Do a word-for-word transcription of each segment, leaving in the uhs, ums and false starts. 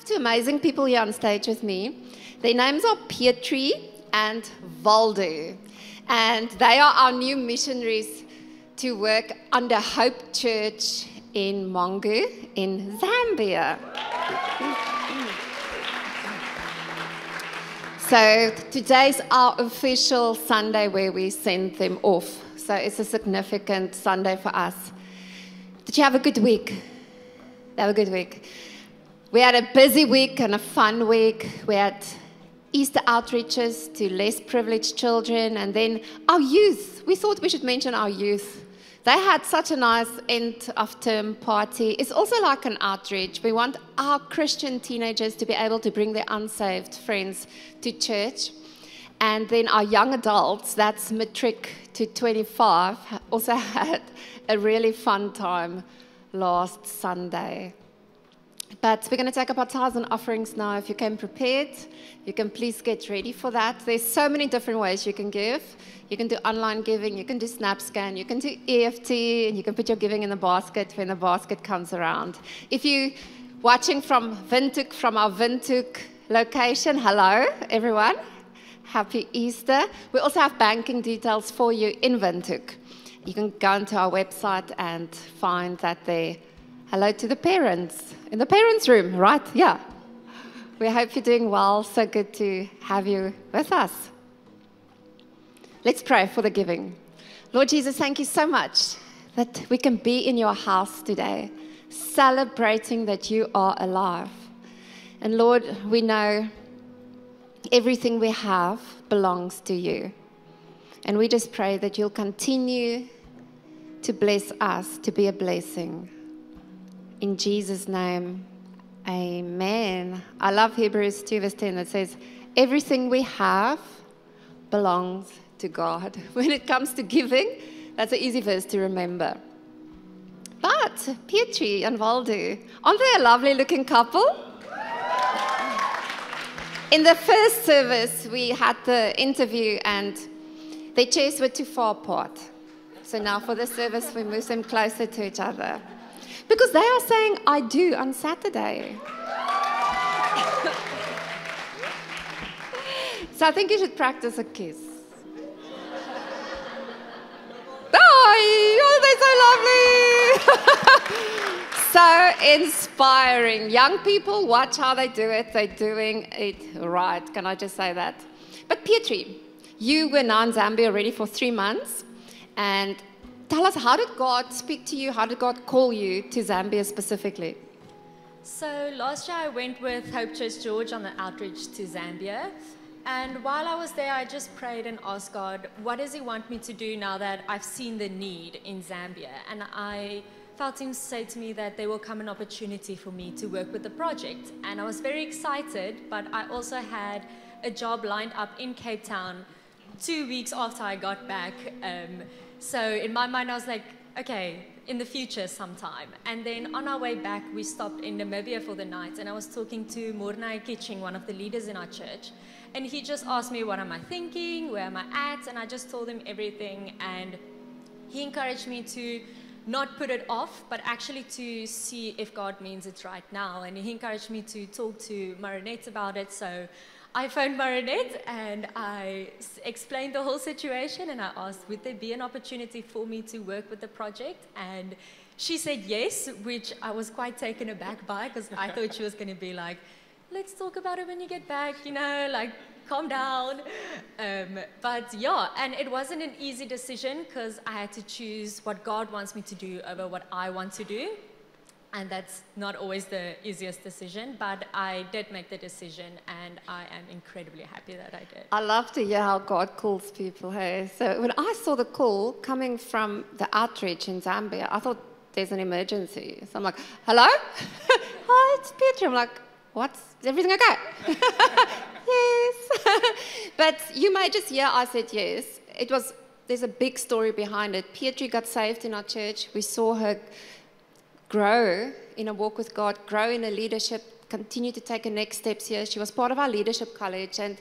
have two amazing people here on stage with me. Their names are Petri and Waldo, and they are our new missionaries to work under Hope Church in Mongu in Zambia. So today's our official Sunday where we send them off. So it's a significant Sunday for us. Did you have a good week? Have a good week. We had a busy week and a fun week. We had Easter outreaches to less privileged children, and then our youth. We thought we should mention our youth. They had such a nice end of term party. It's also like an outreach. We want our Christian teenagers to be able to bring their unsaved friends to church. And then our young adults, that's matric to twenty-five, also had a really fun time last Sunday. But we're going to take up our tithes and offerings now. If you came prepared, you can please get ready for that. There's so many different ways you can give. You can do online giving, you can do SnapScan, you can do E F T, and you can put your giving in the basket when the basket comes around. If you're watching from Ventuk, from our Ventuk location, hello everyone. Happy Easter. We also have banking details for you in Ventuk. You can go onto our website and find that there. Hello to the parents in the parents' room, right? Yeah. We hope you're doing well. So good to have you with us. Let's pray for the giving. Lord Jesus, thank you so much that we can be in your house today, celebrating that you are alive. And Lord, we know everything we have belongs to you. And we just pray that you'll continue to bless us, to be a blessing. In Jesus' name, amen. I love Hebrews two verse ten that says, everything we have belongs to God. When it comes to giving, that's an easy verse to remember. But Petri and Waldo, aren't they a lovely looking couple? In the first service, we had the interview and their chairs were too far apart. So now for this service, we move them closer to each other. Because they are saying, I do, on Saturday. So I think you should practice a kiss. Oh, they're so lovely. So inspiring. Young people, watch how they do it. They're doing it right. Can I just say that? But Petri, you were now in Zambia already for three months. And tell us, how did God speak to you? How did God call you to Zambia specifically? So last year I went with Hope Church George on the outreach to Zambia. And while I was there, I just prayed and asked God, what does he want me to do now that I've seen the need in Zambia? And I felt him say to me that there will come an opportunity for me to work with the project. And I was very excited, but I also had a job lined up in Cape Town two weeks after I got back. Um, so in my mind, I was like, okay, in the future sometime. And then on our way back, we stopped in Namibia for the night, and I was talking to Murnai Kitching, one of the leaders in our church. And he just asked me, what am I thinking? Where am I at? And I just told him everything. And he encouraged me to not put it off, but actually to see if God means it right now. And he encouraged me to talk to Marinette about it. So I phoned Marinette and I explained the whole situation, and I asked, would there be an opportunity for me to work with the project? And she said yes, which I was quite taken aback by, because I thought she was going to be like, let's talk about it when you get back, you know, like, calm down. Um, but yeah, and it wasn't an easy decision, because I had to choose what God wants me to do over what I want to do. And that's not always the easiest decision, but I did make the decision, and I am incredibly happy that I did. I love to hear how God calls people, hey? So when I saw the call coming from the outreach in Zambia, I thought there's an emergency. So I'm like, hello? Hi, it's Petri. I'm like, what's, is everything okay? Yes. But you may just hear I said yes. It was, there's a big story behind it. Petri got saved in our church. We saw her grow in a walk with God, grow in a leadership, continue to take her next steps here. She was part of our leadership college. And,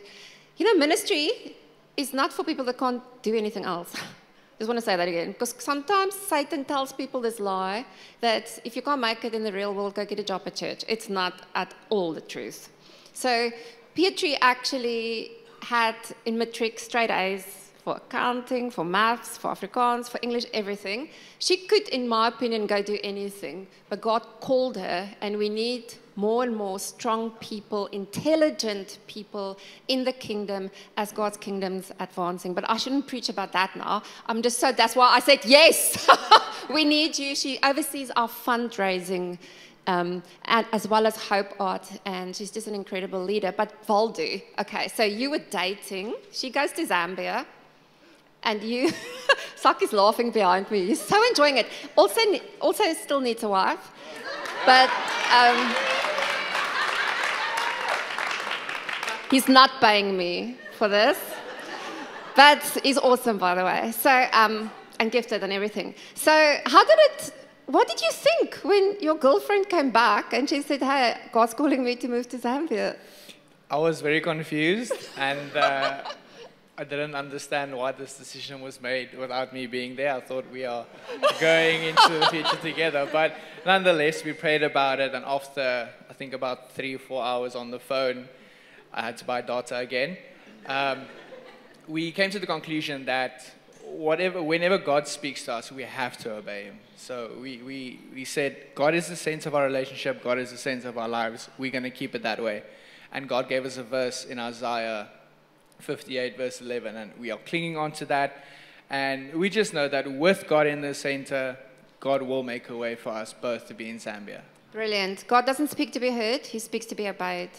you know, ministry is not for people that can't do anything else. just want to say that again, because sometimes Satan tells people this lie that if you can't make it in the real world, go get a job at church. It's not at all the truth. So Petri actually had in matric straight A's for accounting, for maths, for Afrikaans, for English, everything. She could, in my opinion, go do anything, but God called her, and we need more and more strong people, intelligent people in the kingdom as God's kingdom's advancing. But I shouldn't preach about that now. I'm just so, that's why I said, yes, we need you. She oversees our fundraising um, and, as well as Hope Art, and she's just an incredible leader. But Waldo, okay, so you were dating. She goes to Zambia, and you, Saki's laughing behind me. He's so enjoying it. Also, also still needs a wife. But um, he's not paying me for this. But he's awesome, by the way. So, um, and gifted and everything. So how did it, what did you think when your girlfriend came back and she said, hey, God's calling me to move to Zambia? I was very confused, and uh, I didn't understand why this decision was made without me being there. I thought we are going into the future together. But nonetheless, we prayed about it, and after, I think, about three or four hours on the phone, I had to buy data again. Um, we came to the conclusion that whatever, whenever God speaks to us, we have to obey Him. So we, we, we said, God is the sense of our relationship. God is the sense of our lives. We're going to keep it that way. And God gave us a verse in Isaiah fifty-eight, verse eleven, and we are clinging on to that. And we just know that with God in the center, God will make a way for us both to be in Zambia. Brilliant. God doesn't speak to be heard. He speaks to be obeyed.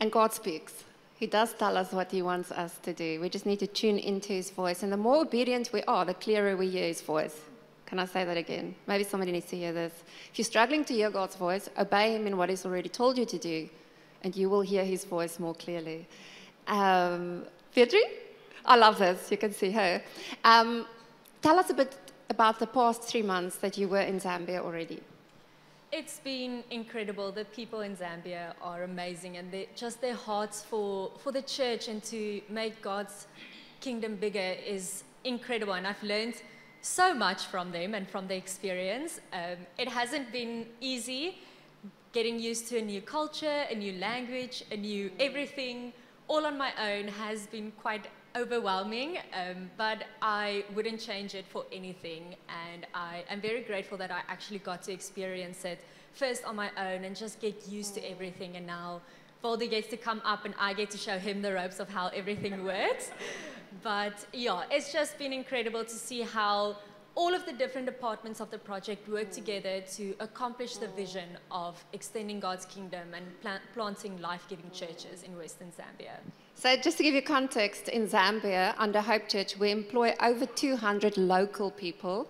And God speaks. He does tell us what He wants us to do. We just need to tune into His voice. And the more obedient we are, the clearer we hear His voice. Can I say that again? Maybe somebody needs to hear this. If you're struggling to hear God's voice, obey Him in what He's already told you to do, and you will hear His voice more clearly. Um, Petri? I love this. You can see her. Um, tell us a bit about the past three months that you were in Zambia already. It's been incredible. The people in Zambia are amazing, and just their hearts for, for the church and to make God's kingdom bigger is incredible. And I've learned so much from them and from their experience. Um, it hasn't been easy getting used to a new culture, a new language, a new everything. All on my own has been quite overwhelming, um, but I wouldn't change it for anything. And I am very grateful that I actually got to experience it first on my own and just get used to everything. And now Waldo gets to come up and I get to show him the ropes of how everything works. But yeah, it's just been incredible to see how all of the different departments of the project work together to accomplish the vision of extending God's kingdom and plant, planting life-giving churches in Western Zambia. So just to give you context, in Zambia, under Hope Church, we employ over two hundred local people,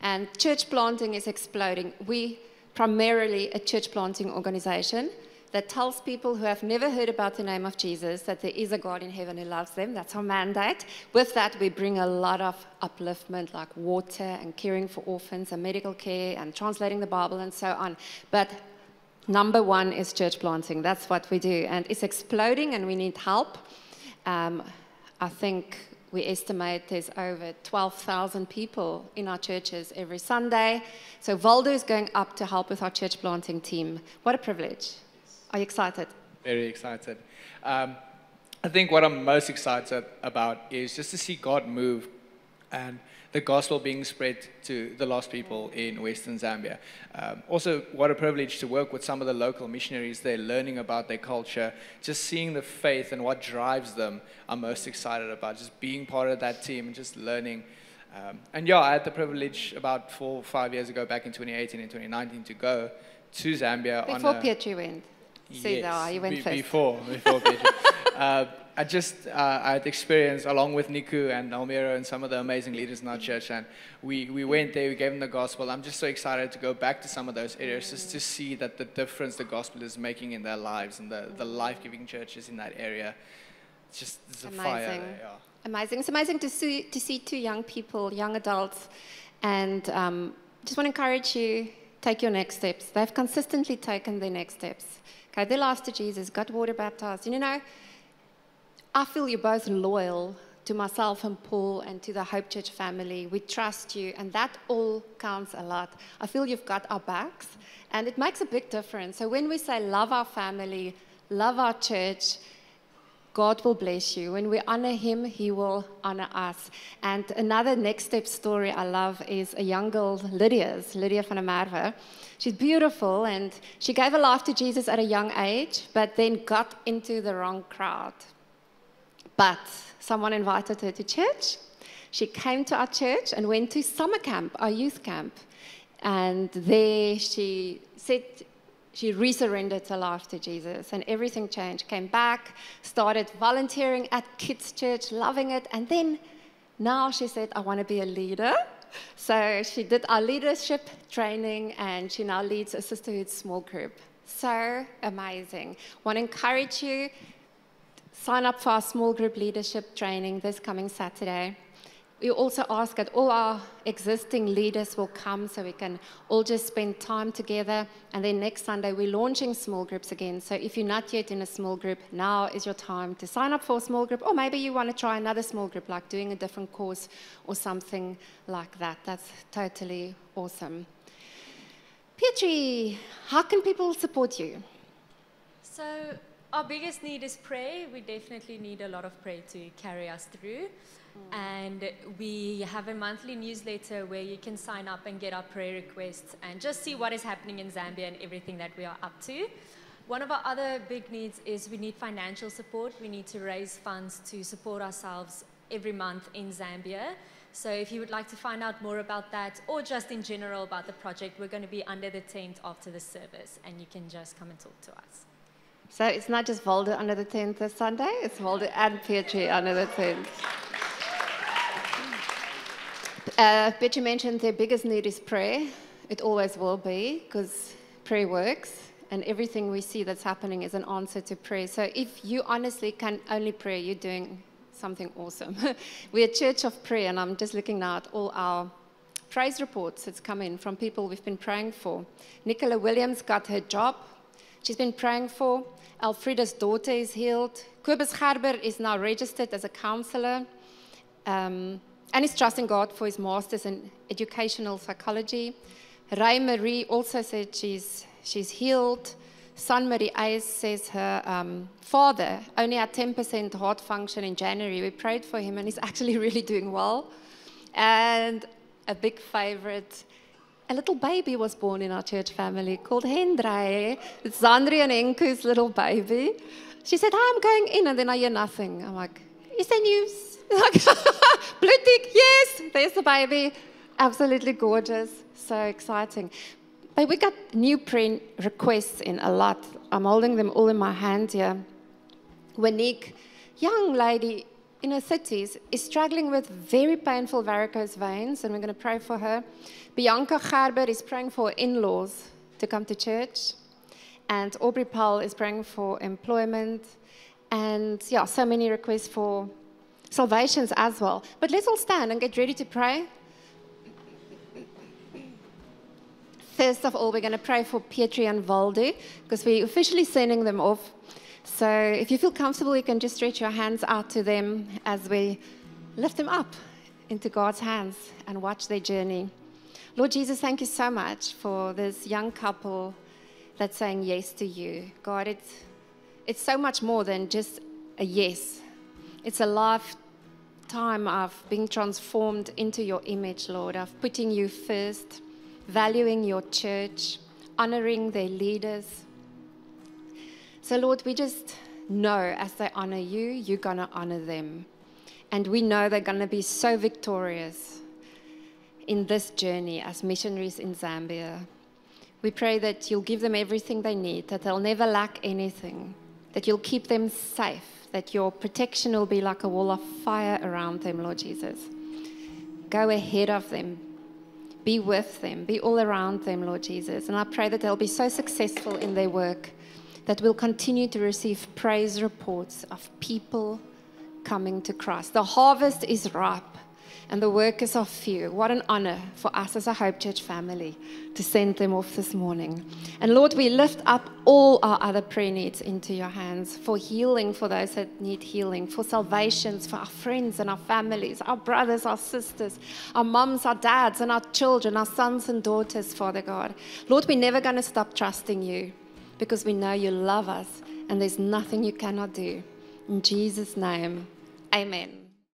and church planting is exploding. We primarily a church planting organization that tells people who have never heard about the name of Jesus that there is a God in heaven who loves them. That's our mandate. With that, we bring a lot of upliftment, like water and caring for orphans and medical care and translating the Bible and so on. But number one is church planting. That's what we do. And it's exploding, and we need help. Um, I think we estimate there's over twelve thousand people in our churches every Sunday. So Waldo is going up to help with our church planting team. What a privilege. Are you excited? Very excited. Um, I think what I'm most excited about is just to see God move and the gospel being spread to the lost people in Western Zambia. Um, also, what a privilege to work with some of the local missionaries there, learning about their culture, just seeing the faith and what drives them. I'm most excited about just being part of that team and just learning. Um, and yeah, I had the privilege about four or five years ago, back in twenty eighteen and twenty nineteen, to go to Zambia. Before on a, Petri went. See, yes, you went be, first. Before, before Petri. uh, I just, uh, I had experience along with Niku and Almira and some of the amazing leaders in our church, and we, we went there, we gave them the gospel. I'm just so excited to go back to some of those areas just to see that the difference the gospel is making in their lives and the, the life-giving churches in that area. It's just, it's a amazing. Fire there, yeah. Amazing. It's amazing to see, to see two young people, young adults, and um, just want to encourage you, take your next steps. They've consistently taken their next steps. Okay, their lives to Jesus, got water baptized. And you know, I feel you're both loyal to myself and Paul and to the Hope Church family. We trust you, and that all counts a lot. I feel you've got our backs, and it makes a big difference. So when we say love our family, love our church, God will bless you. When we honor him, he will honor us. And another next step story I love is a young girl, Lydia's, Lydia van der Marwe. She's beautiful, and she gave her life to Jesus at a young age, but then got into the wrong crowd. But someone invited her to church. She came to our church and went to summer camp, our youth camp. And there she said, she resurrendered her life to Jesus, and everything changed. Came back, started volunteering at kids' church, loving it, and then now she said, I want to be a leader. So she did our leadership training, and she now leads a sisterhood small group. So amazing. Want to encourage you, sign up for our small group leadership training this coming Saturday. We also ask that all our existing leaders will come so we can all just spend time together. And then next Sunday, we're launching small groups again. So if you're not yet in a small group, now is your time to sign up for a small group. Or maybe you want to try another small group, like doing a different course or something like that. That's totally awesome. Petri, how can people support you? So our biggest need is prayer. We definitely need a lot of prayer to carry us through. And we have a monthly newsletter where you can sign up and get our prayer requests and just see what is happening in Zambia and everything that we are up to. One of our other big needs is we need financial support. We need to raise funds to support ourselves every month in Zambia. So if you would like to find out more about that, or just in general about the project, we're going to be under the tent after the service, and you can just come and talk to us. So it's not just Waldo under the tent this Sunday, it's Waldo and Petri under the tent. Uh, Betty mentioned their biggest need is prayer. It always will be, because prayer works, and everything we see that's happening is an answer to prayer. So if you honestly can only pray, you're doing something awesome. We're a church of prayer, and I'm just looking now at all our praise reports that's come in from people we've been praying for. Nicola Williams got her job. She's been praying for. Alfreda's daughter is healed. Kubis Scharber is now registered as a counselor. Um... And is trusting God for his master's in educational psychology. Ray Marie also said she's, she's healed. San Marie Ayes says her um, father only had ten percent heart function in January. We prayed for him, and he's actually really doing well. And a big favorite, a little baby was born in our church family called Hendre. It's Zandrian and Enku's little baby. She said, "Hi, I'm going in," and then I hear nothing. I'm like, "Is there news?" Blue tick, yes, there's the baby. Absolutely gorgeous, so exciting. But we got new prayer requests in a lot. I'm holding them all in my hand here. Winique, young lady in her thirties, is struggling with very painful varicose veins, and we're going to pray for her. Bianca Gerber is praying for in-laws to come to church. And Aubrey Paul is praying for employment. And yeah, so many requests for salvations as well. But let's all stand and get ready to pray. First of all, we're going to pray for Petri and Waldo, because we're officially sending them off. So if you feel comfortable, you can just stretch your hands out to them as we lift them up into God's hands and watch their journey. Lord Jesus, thank you so much for this young couple that's saying yes to you. God, it's, it's so much more than just a yes. It's a lifetime of being transformed into your image, Lord, of putting you first, valuing your church, honoring their leaders. So, Lord, we just know as they honor you, you're going to honor them. And we know they're going to be so victorious in this journey as missionaries in Zambia. We pray that you'll give them everything they need, that they'll never lack anything, that you'll keep them safe, that your protection will be like a wall of fire around them, Lord Jesus. Go ahead of them. Be with them. Be all around them, Lord Jesus. And I pray that they'll be so successful in their work that we'll continue to receive praise reports of people coming to Christ. The harvest is ripe, and the workers are few. What an honor for us as a Hope Church family to send them off this morning. And Lord, we lift up all our other prayer needs into your hands, for healing for those that need healing, for salvations for our friends and our families, our brothers, our sisters, our moms, our dads, and our children, our sons and daughters, Father God. Lord, we're never going to stop trusting you, because we know you love us and there's nothing you cannot do. In Jesus' name, amen.